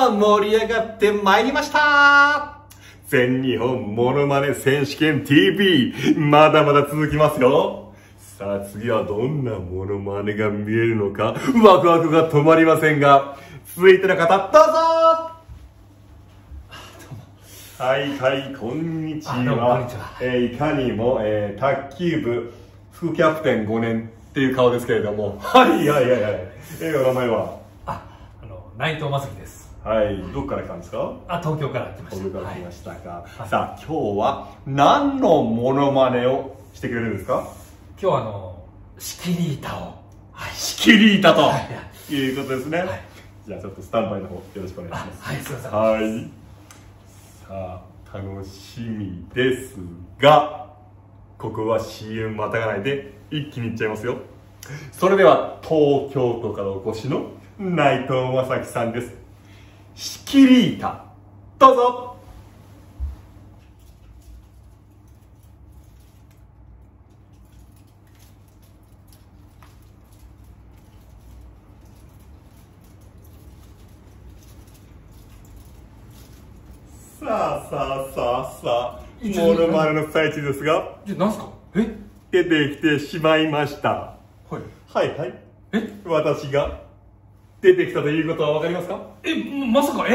さあ、盛り上がってまいりました。全日本モノマネ選手権 TV、 まだまだ続きますよ。さあ、次はどんなモノマネが見えるのか、ワクワクが止まりませんが、続いての方、どうぞ。はいはい、こんにちは。いかにも、卓球部副キャプテン5年っていう顔ですけれども、はいはいはいはい、お名前は内藤真月です。はい、どこから来たんですか？あ、東京から来ました。東京から来ましたか。はい、さあ、今日は何のモノマネをしてくれるんですか？今日は仕切り板を。はい、仕切り板と、はい、いうことですね。はい、じゃあちょっとスタンバイの方よろしくお願いします。はい、すいません。はい。さあ、楽しみですが、ここは CM またがないで一気にいっちゃいますよ。それでは東京都からお越しの内藤真樹さんです。仕切り板、どうぞ。さあさあさあさあ、モノマネの最中ですが、何すか？え？出てきてしまいました。はいはいはい。え？私が出てきたということはわかりますか？まさか、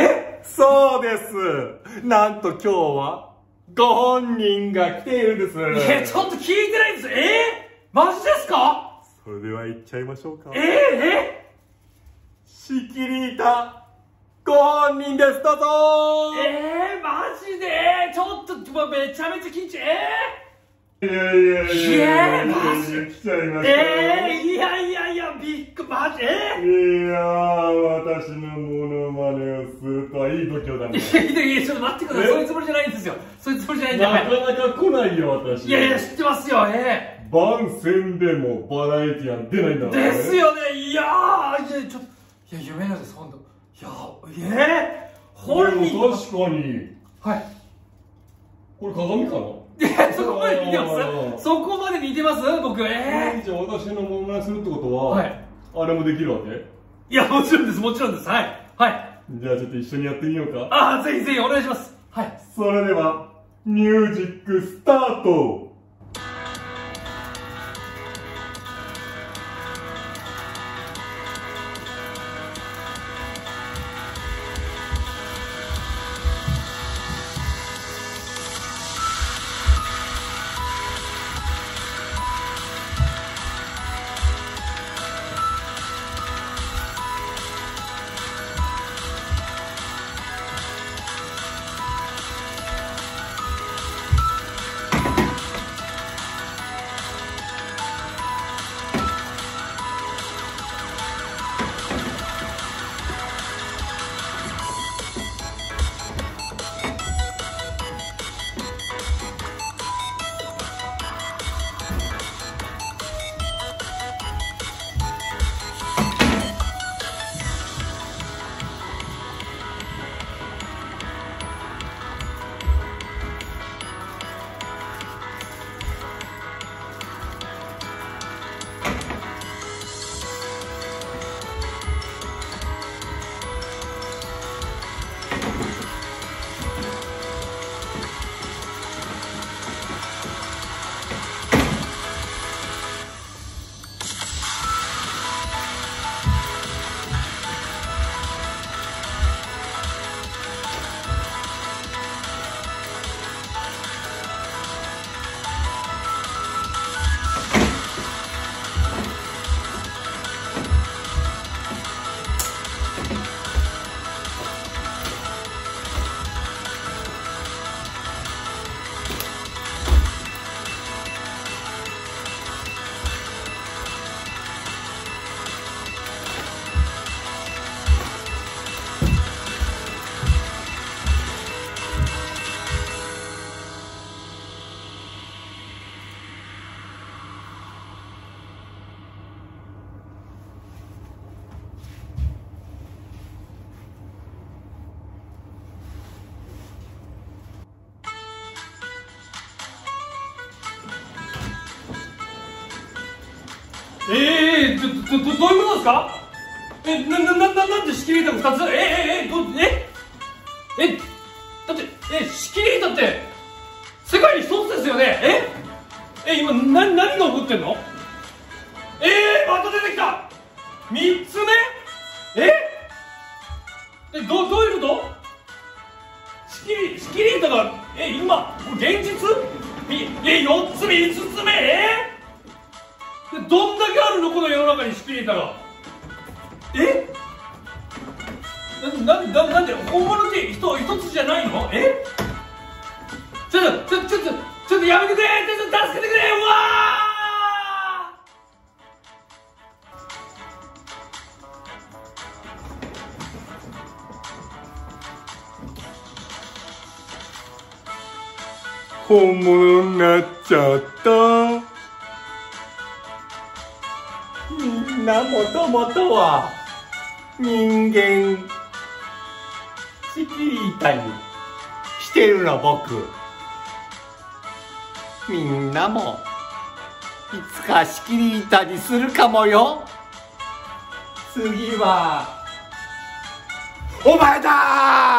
そうです。なんと今日は、ご本人が来ているんです。いや、ちょっと聞いてないんです。マジですか？それでは行っちゃいましょうか。仕切り板、ご本人です、どうぞ。マジでちょっと、めちゃめちゃ緊張。いやマジで来ちゃいました。いやいやいや、ビッグマジ。いや私のモノマネをするとはいい度胸だね。ちょっと待ってください。そういうつもりじゃないんですよ。そういうつもりじゃないんで。なかなか来ないよ、私。いやいや、知ってますよ。番宣でもバラエティー出ないんだから。ですよね。いやー、ちょっと、いや、夢なんです、本当。いや、本人。確かに。はい。これ鏡かな？そこまで似てます？そこまで似てます？僕。じゃあ私のモノマネするってことは、はい、あれもできるわけ？いや、もちろんです、もちろんです。はい。はい。じゃあちょっと一緒にやってみようか。ああ、ぜひぜひお願いします。はい。それでは、ミュージックスタート。どういうことですか？なんで仕切り板2つ？だって仕切り板って世界に一つですよね。今何が起こってんの？また出てきた。3つ目。どういうこと？仕切り板が今現実？4つ目、5つ目。どんだけあるのこの世の中に仕切り板が。なんで本物って一つじゃないの？ちょっとやめてくれ、ちょっと助けてくれ。うわー、本物になっちゃった。みんなもともとは人間、仕切り板にしてるの僕。みんなもいつか仕切り板にするかもよ。次はお前だー。